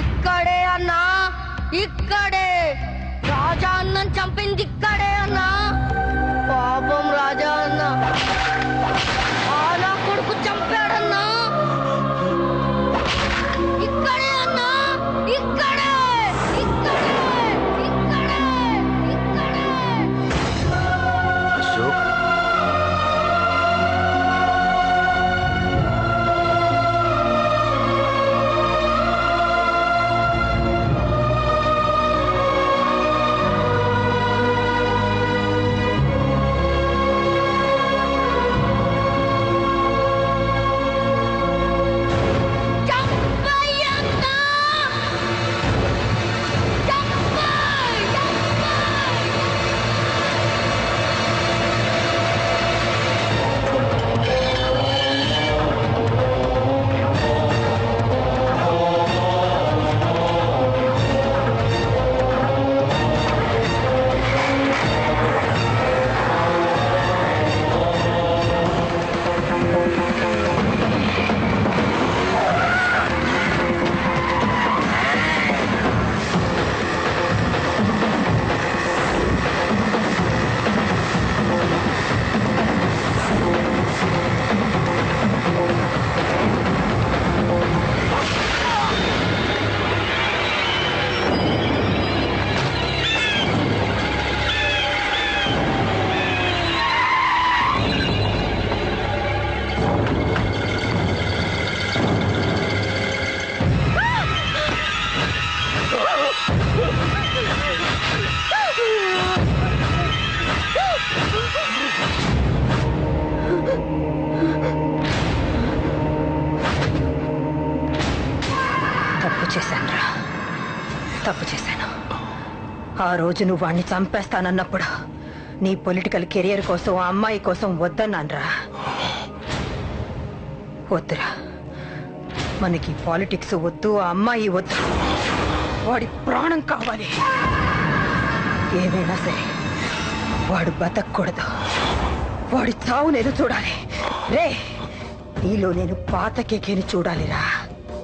ఇక్కడే అన్నా, ఇక్కడే రాజా అన్నం చంపింది. ఇక్కడే అన్నా, పాపం రాజా అన్న నా కొడుకు చంపాడన్నా. ఇక్కడే అన్నా, ఇక్కడే ఇక్కడే ఇక్కడే ఇక్కడే. అశోక్, తప్పు చేశాను. ఆ రోజు నువ్వు వాణ్ణి చంపేస్తానన్నప్పుడు నీ పొలిటికల్ కెరియర్ కోసం, ఆ అమ్మాయి కోసం వద్దన్నానరా. వద్దురా, మనకి పాలిటిక్స్ వద్దు, ఆ అమ్మాయి వద్దు, వాడి ప్రాణం కావాలి. ఏమైనా సరే వాడు బతకూడదు, వాడి చావు నేను చూడాలి. రే, నీలో నేను పాతకేకిని చూడాలిరా,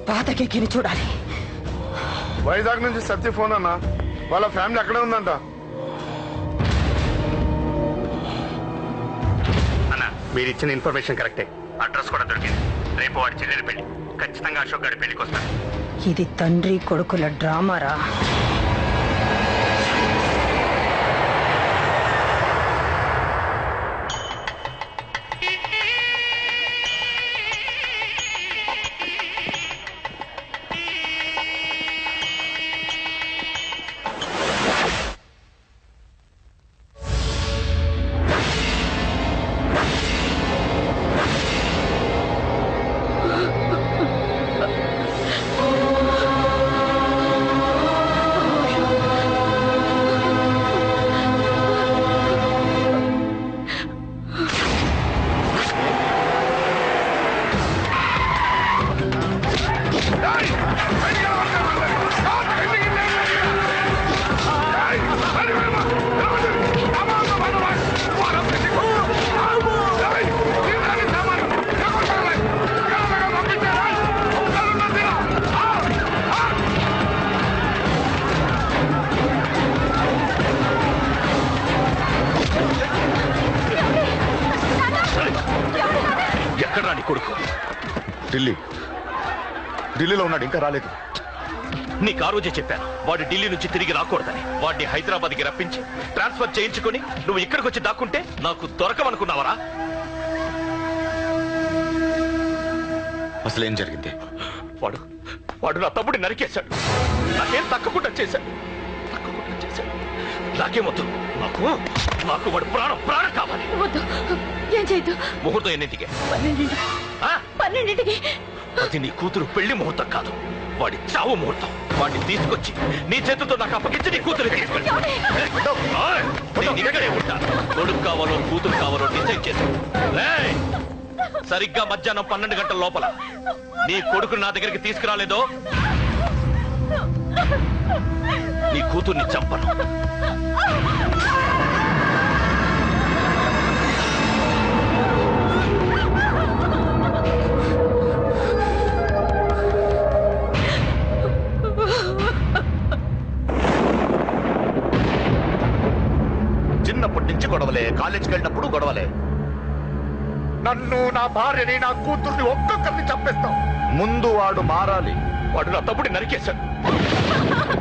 పాతకేకిని చూడాలి. వైజాగ్ నుంచి సత్య ఫోన్ అన్న, వాళ్ళ ఫ్యామిలీ అక్కడే ఉందంట. అన్న, మీరు ఇచ్చిన ఇన్ఫర్మేషన్ కరెక్టే, అడ్రస్ కూడా దొరికింది. రేపు వాడి చెల్లెలు పెళ్లి, ఖచ్చితంగా అశోక్ గారి పెళ్లికి వస్తాను. ఇది తండ్రి కొడుకుల డ్రామారా. ఢిల్లీలో ఉన్నాడు, ఇంకా రాలేదు. నీకు ఆ రోజే చెప్పాను, వాడు ఢిల్లీ నుంచి తిరిగి రాకూడదని. వాడిని హైదరాబాద్కి రప్పించి ట్రాన్స్ఫర్ చేయించుకుని నువ్వు ఇక్కడికి వచ్చి దాక్కుంటే నాకు దొరకవనుకున్నావరా? అసలేం జరిగింది? వాడు వాడు నా తమ్ముడిని నరికేశాడు. నాకేం తక్కకుండా చేశాడు. నాకేమొద్దు, నాకు వాడు ప్రాణం కావాలి. ముహూర్తం ఎన్నింటికే? 12కి. అది నీ కూతురు పెళ్లి ముహూర్తం కాదు, వాడి చావు ముహూర్తం. వాడిని తీసుకొచ్చి నీ చేతులతో నాకు అప్పగించి నీ కూతురు ఇక్కడే ఉంటా. కొడుకు కావాలో కూతురు కావాలో డిసైడ్ చేశాను. సరిగ్గా మధ్యాహ్నం 12 గంటల లోపల నీ కొడుకు నా దగ్గరికి తీసుకురాలేదో నీ కూతుర్ని చంపను. కాలేజ్కి వెళ్ళినప్పుడు గొడవలే. నన్ను, నా భార్యని, నా కూతుర్ని ఒక్కొక్కరిని చంపేస్తాం. ముందు వాడు మారాలి. వాడు నా తప్పుడు నరికేశాడు.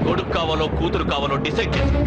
కొడుకు కావాలో కూతురు కావాలో డిసైడ్ చేసి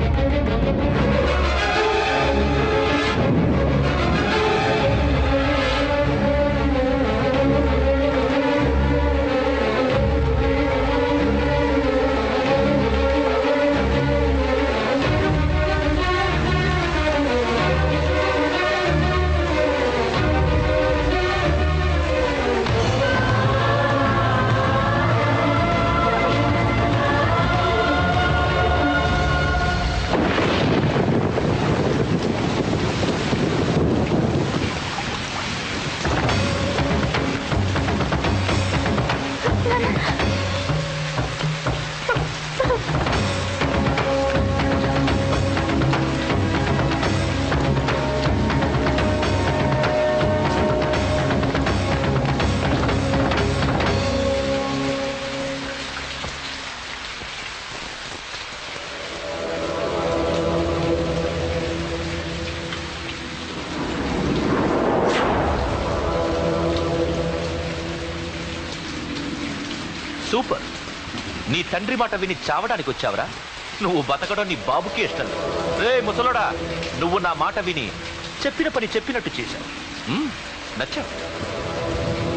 సూపర్. నీ తండ్రి మాట విని చావడానికి వచ్చావరా? నువ్వు బతకడం నీ బాబుకి ఇష్టం. రే ముసలోడా, నువ్వు నా మాట విని చెప్పిన పని చెప్పినట్టు చేశావు. నచ్చావు.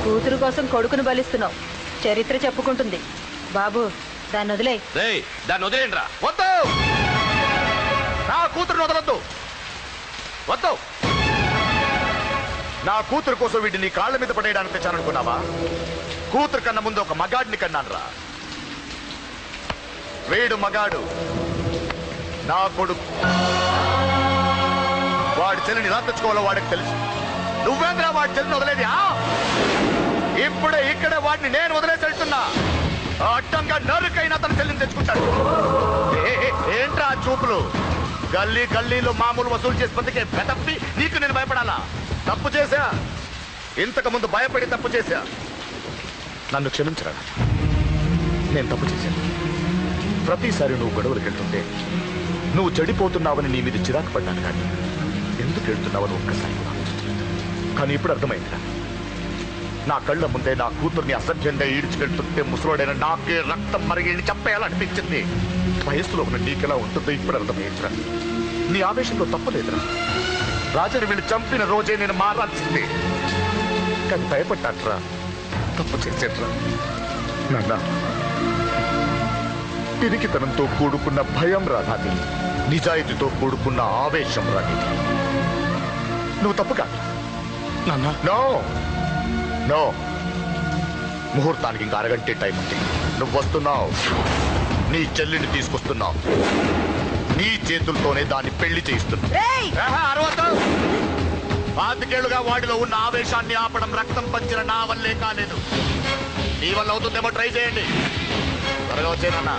కూతురు కోసం కొడుకును బలిస్తున్నావు. చరిత్ర చెప్పుకుంటుంది. బాబు దాన్ని వదిలే. దాన్ని వదిలేండ్రా. వద్దు, నా కూతురుని వదలొద్దు. వద్దు, నా కూతురు కోసం వీటిని కాళ్ళ మీద పడేయడానికి తెచ్చాననుకున్నావా? కూతురు కన్నా ముందు ఒక మగాడిని కన్నానరా. వీడు మగాడు, నా కొడుకు. వాడి చెల్లిని ఎలా తెచ్చుకోవాలో వాడికి తెలుసు. నువ్వేంద్రా వాడి చెల్లిని వదిలేది? ఇప్పుడే ఇక్కడే వాడిని నేను వదిలేసి వెళ్తున్నా. అడ్డంగా నరుకైనా తన చెల్లిని తెచ్చుకుంటాడు. ఏంట్రా చూపులు? గల్లీ గల్లీలో మామూలు వసూలు చేసి పొందుకే బెతప్పి నీకు నేను భయపడాలా? తప్పు చేశా. ఇంతకుముందు భయపడి తప్పు చేశా. నన్ను క్షమించరా, నేను తప్పు చేశాను. ప్రతిసారి నువ్వు గొడవలకు వెళ్తుంటే నువ్వు చెడిపోతున్నావని నీ మీద చిరాకు పడ్డాను. కానీ ఎందుకు వెళ్తున్నావని ఒక్కసారి కూడా ఆలోచించలేదు. కానీ ఇప్పుడు అర్థమైందిరా. నా కళ్ళ ముందే నా కూతుర్ని అసభ్యంగా ఈడ్చుకెళ్తుంటే ముసలోడైన నాకే రక్తం మరిగేది చంపేయాలనిపించింది. వయస్సులో ఉన్న నీకెలా ఉంటుందో ఇప్పుడు అర్థమయ్యిందిరా. నీ ఆవేశంలో తప్పలేదురా. రాజని వీళ్ళు చంపిన రోజే నేను మారాల్సింది. కానీ భయపడ్డాట్రా, తప్పు చేసేట్రా. నాన్న పిరికితనంతో కూడుకున్న భయం రాని, నిజాయితీతో కూడుకున్న ఆవేశం రాని. నువ్వు తప్పు కాదు నాన్న. నో నో, ముహూర్తానికి ఇంకా అరగంటే టైం ఉంది. నువ్వు వస్తున్నావు, నీ చెల్లిని తీసుకొస్తున్నావు, నీ చేతులతోనే దాన్ని పెళ్లి చేయిస్తున్నావు. 5 ఏళ్లుగా వాడిలో ఉన్న ఆవేశాన్ని ఆపడం రక్తం పంచిన నా వల్లే కాలేదు. నీ వల్ల అవుతుందేమో ట్రై చేయండి. త్వరగా వచ్చేనా?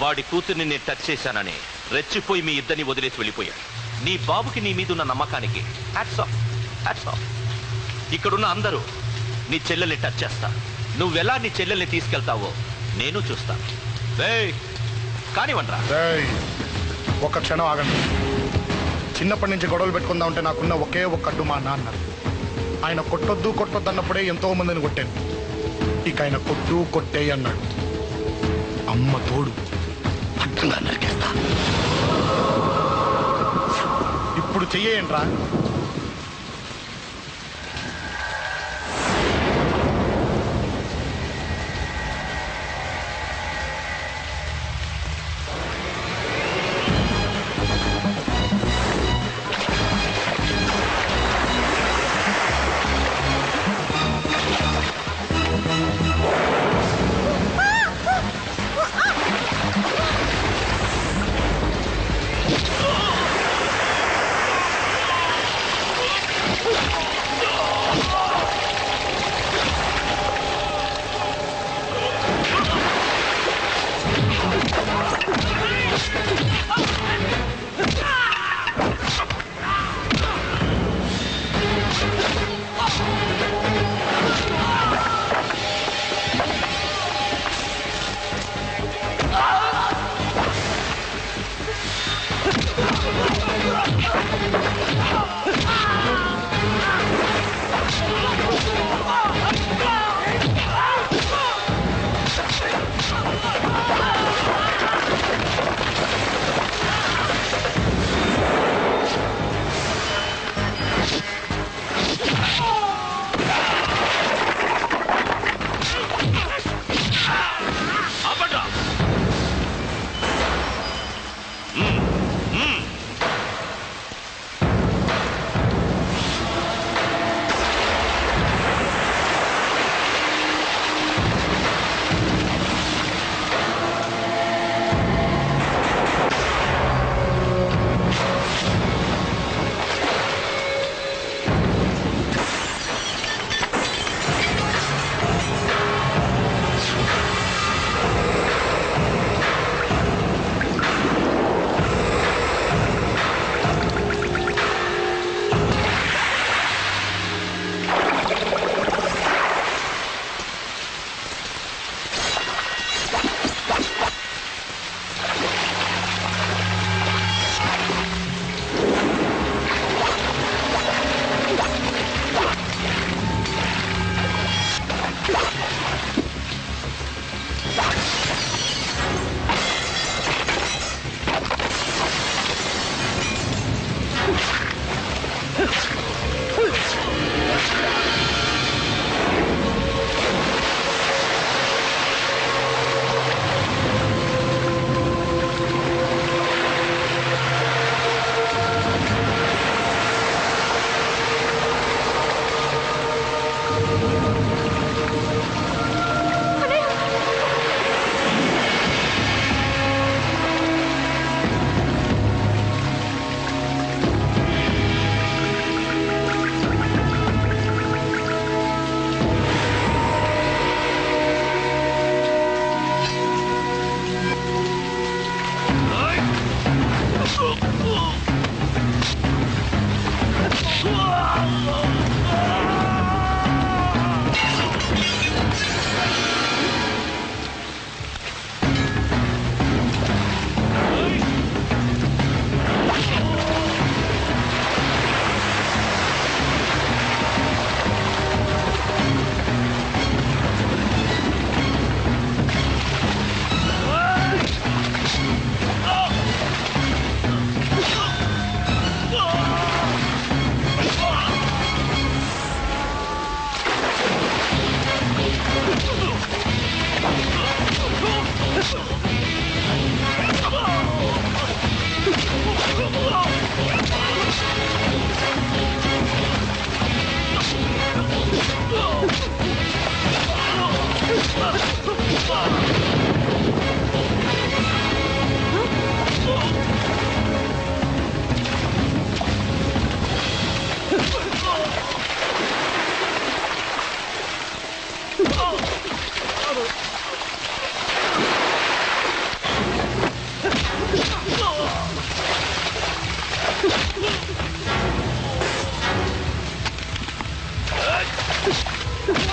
వాడి కూతుర్ని నేను టచ్ చేశానని రెచ్చిపోయి మీ ఇద్దరిని వదిలేసి వెళ్ళిపోయాడు. నీ బాబుకి నీ మీదున్న నమ్మకానికి హ్యాట్స్ ఆఫ్, హ్యాట్స్ ఆఫ్. ఇక్కడున్న అందరూ నీ చెల్లెల్ని టచ్ చేస్తా. నువ్వెలా నీ చెల్లెల్ని తీసుకెళ్తావో నేను చూస్తాను. కానివ్వండ్రా. ఒక్క క్షణం ఆగండి. చిన్నప్పటి నుంచి గొడవలు పెట్టుకుందా ఉంటే నాకున్న ఒకే ఒక్క అడ్డు మా నాన్న. ఆయన కొట్టొద్దు కొట్టొద్దు అన్నప్పుడే ఎంతో మందిని కొట్టాను. ఇక ఆయన కొట్టు కొట్టే అన్నాడు. అమ్మ తోడు అడ్డంగా నరికేస్తా. ఇప్పుడు చెయ్యేంట్రా.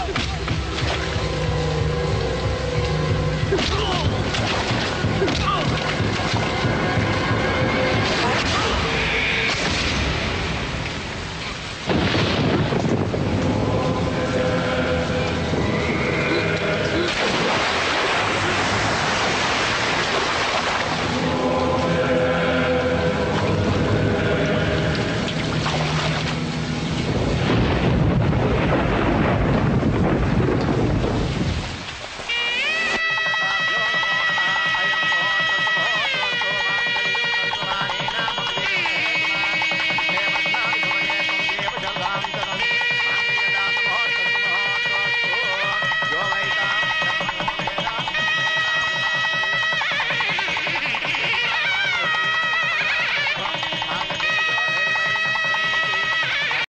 What?